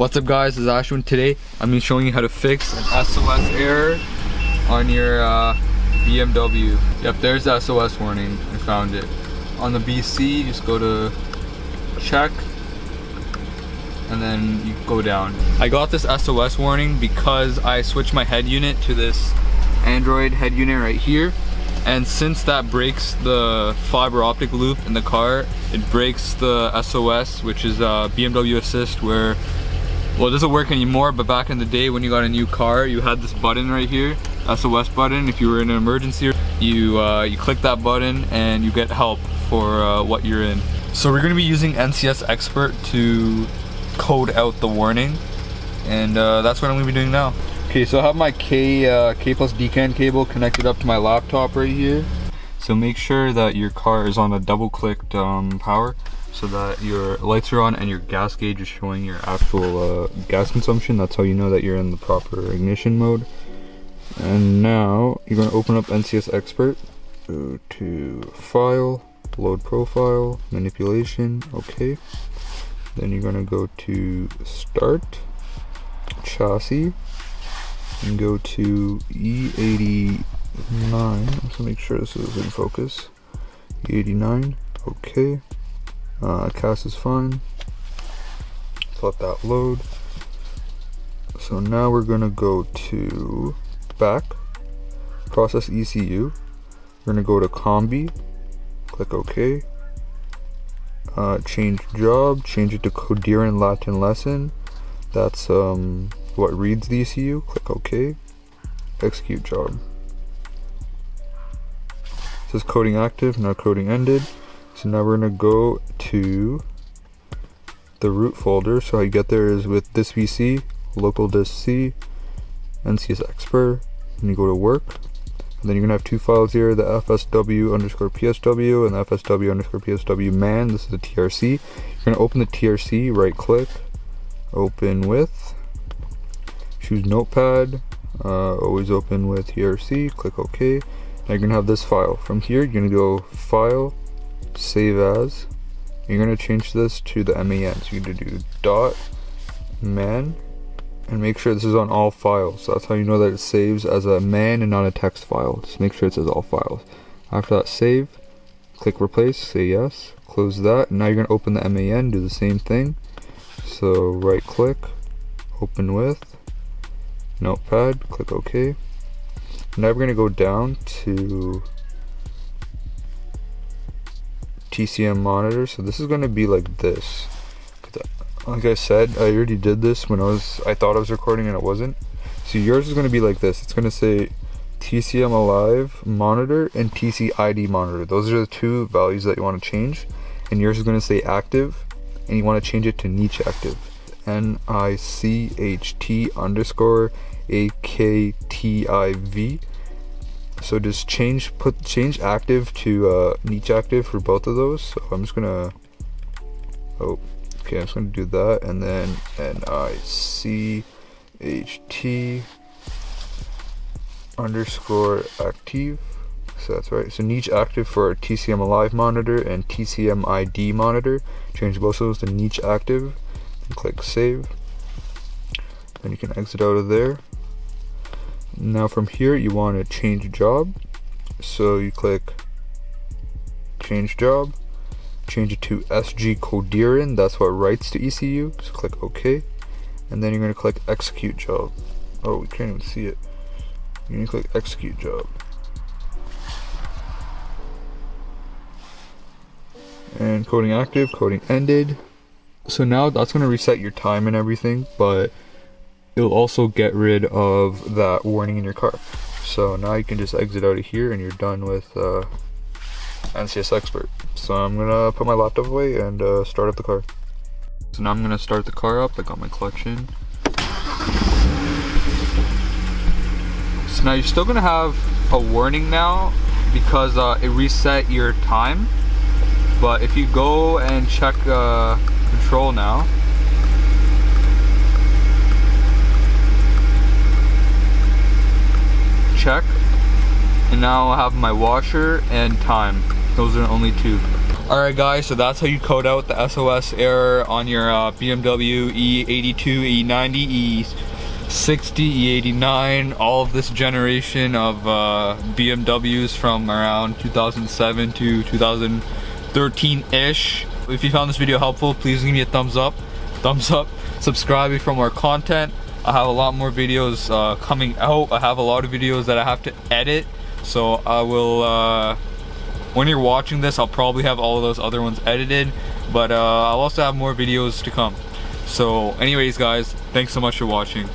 What's up guys, it's Ashwin. Today I'm going to be showing you how to fix an SOS error on your BMW. Yep, there's the SOS warning, I found it. On the BC, just go to check and then you go down. I got this SOS warning because I switched my head unit to this Android head unit right here. And since that breaks the fiber optic loop in the car, it breaks the SOS, which is BMW assist, where, well, it doesn't work anymore, but back in the day when you got a new car, you had this button right here, SOS button. If you were in an emergency, you click that button and you get help for what you're in. So we're going to be using NCS Expert to code out the warning, and that's what I'm going to be doing now. Okay, so I have my K+DCAN cable connected up to my laptop right here. So make sure that your car is on a double-clicked power, so that your lights are on and your gas gauge is showing your actual gas consumption. That's how you know that you're in the proper ignition mode. And now you're going to open up NCS Expert. Go to File, Load Profile, Manipulation. Okay. Then you're going to go to Start, Chassis. And go to E89, let's make sure this is in focus. E89, okay. Cast is fine. Let's let that load. So now we're gonna go to back, process ECU. We're gonna go to combi, click OK. Change job, change it to coherent Latin lesson. That's what reads the ECU, click OK, execute job. It says coding active, now coding ended. So now we're gonna go to the root folder. So how you get there is with this VC, local disk C, NCS Expert, and you go to work. And then you're gonna have two files here, the FSW_PSW and the FSW_PSW man, this is the TRC. You're gonna open the TRC, right click, open with. Choose Notepad, always open with TRC, click OK. Now you're going to have this file. From here, you're going to go File, Save As. You're going to change this to the MAN. So you're going to do dot man, and make sure this is on all files. So that's how you know that it saves as a man and not a text file. Just make sure it says all files. After that, save, click replace, say yes, close that. Now you're going to open the MAN, do the same thing. So right click, open with. Notepad, click OK. Now we're going to go down to TCM monitor. So this is going to be like this. Like I said, I already did this when I thought I was recording and it wasn't. So yours is going to be like this. It's going to say TCM alive monitor and TCID monitor. Those are the two values that you want to change. And yours is going to say active, and you want to change it to niche active. NICHT_AKTIV. So just change active to niche active for both of those. So I'm just gonna I'm just gonna do that, and then NICHT_active. So that's right. So niche active for TCM alive monitor and TCM ID monitor. Change both of those to niche active. Click save, then you can exit out of there. Now from here you want to change job, so you click change job, change it to SG coherent, that's what writes to ECU, so click OK, and then you're going to click execute job. Oh, we can't even see it. You're going to click execute job, and coding active, coding ended. So now that's going to reset your time and everything, but it'll also get rid of that warning in your car. So now you can just exit out of here and you're done with NCS Expert. So I'm going to put my laptop away and start up the car. So now I'm going to start the car up. I got my clutch in. So now you're still going to have a warning now because it reset your time. But if you go and check control now, check, and now I have my washer and time. Those are the only two. Alright guys, so that's how you code out the SOS error on your BMW E82, E90, E60, E89, all of this generation of BMWs from around 2007 to 2013-ish. If you found this video helpful, please give me a thumbs up, subscribe for more content. I have a lot more videos coming out. I have a lot of videos that I have to edit, so I will, when you're watching this, I'll probably have all of those other ones edited, but I'll also have more videos to come. So anyways guys, thanks so much for watching.